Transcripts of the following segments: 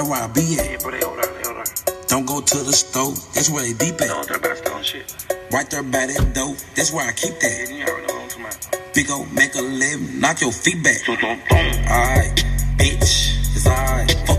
right where I be at. Yeah, bro, they all right, Don't go to the store, that's where they deep at. No, they're about stone shit. Right there by that dope, that's where I keep that. Yeah, you already know what I'm talking about. Big ol' make a living, knock your feet back. Alright, bitch, it's alright. Fuck.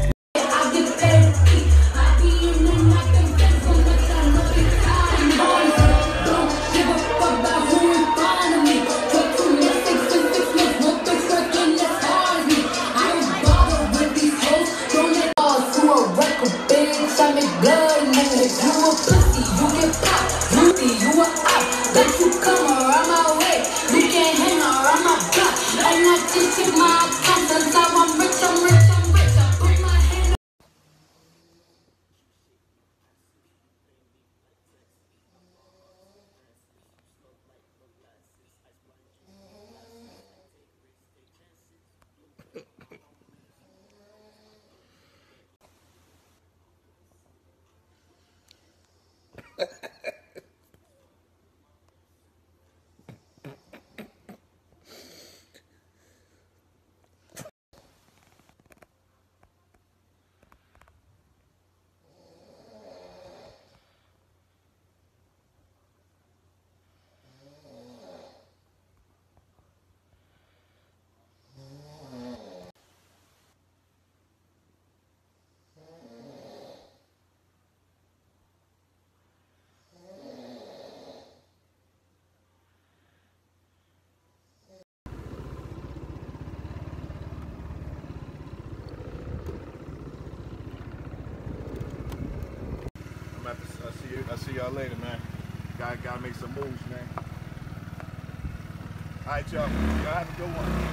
I'll see y'all later, man. Gotta make some moves, man. All right, y'all. Y'all have a good one.